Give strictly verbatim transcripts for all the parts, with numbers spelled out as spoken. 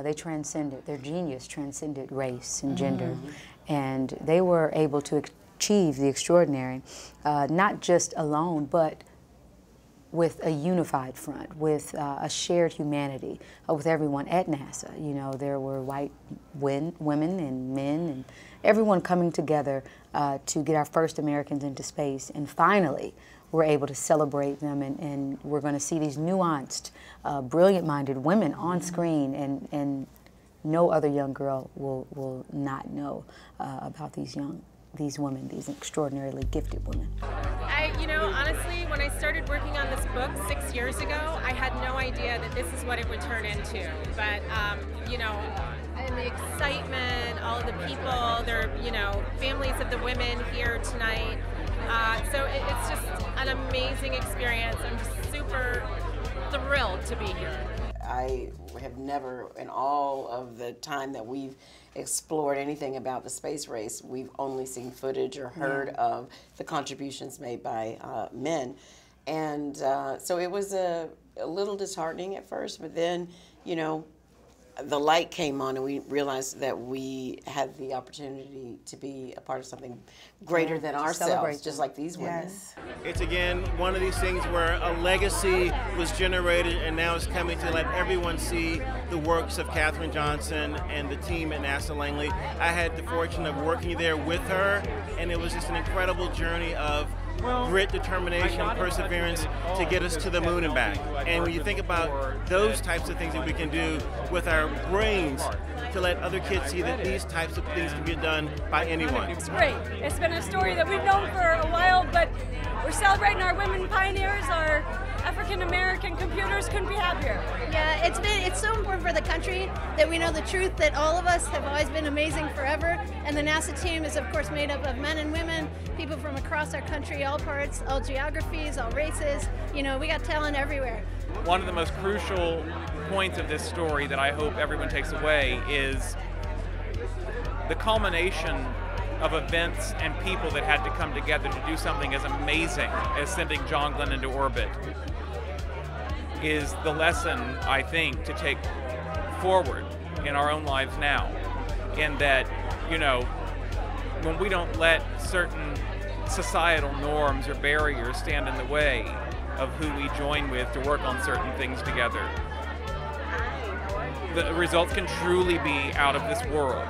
Uh, they transcended, their genius transcended race and gender. Mm. And they were able to achieve the extraordinary, uh, not just alone, but with a unified front, with uh, a shared humanity, uh, with everyone at NASA. You know, there were white win women and men and everyone coming together uh, to get our first Americans into space. And finally, we're able to celebrate them, and, and we're going to see these nuanced, uh, brilliant-minded women on screen, and, and no other young girl will, will not know uh, about these young, these women, these extraordinarily gifted women. I, you know, honestly, when I started working on this book six years ago, I had no idea that this is what it would turn into. But, um, you know, and the excitement, all of the people, their, you know, families of the women here tonight. Uh, so it, it's just an amazing experience. I'm just super thrilled to be here. I have never, in all of the time that we've explored anything about the space race, we've only seen footage or heard yeah. of the contributions made by uh, men. And uh, so it was a, a little disheartening at first, but then, you know, the light came on and we realized that we had the opportunity to be a part of something greater than ourselves, just like these women. Yes. It's again one of these things where a legacy was generated and now it's coming to let everyone see the works of Katherine Johnson and the team at NASA Langley. I had the fortune of working there with her, and it was just an incredible journey of grit, determination, perseverance to get us to the moon and back. And when you think about those types of things that we can do with our brains to let other kids see that these types of things can be done by anyone. It's great. It's been a story that we've known for a while, but we're celebrating our women pioneers, our African-American computers. Couldn't be happier. Yeah, it's been, it's so important for the country that we know the truth, that all of us have always been amazing forever. And the NASA team is, of course, made up of men and women, people from across our country, all parts, all geographies, all races. You know, we got talent everywhere. One of the most crucial points of this story that I hope everyone takes away is the culmination of events and people that had to come together to do something as amazing as sending John Glenn into orbit is the lesson, I think, to take forward in our own lives now. In that, you know, when we don't let certain societal norms or barriers stand in the way of who we join with to work on certain things together, the results can truly be out of this world.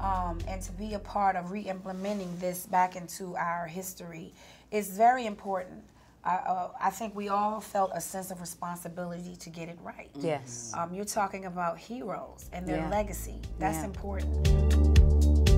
Um, and to be a part of re-implementing this back into our history is very important. I, uh, I think we all felt a sense of responsibility to get it right. Yes. Um, you're talking about heroes and their yeah. legacy. That's yeah. important.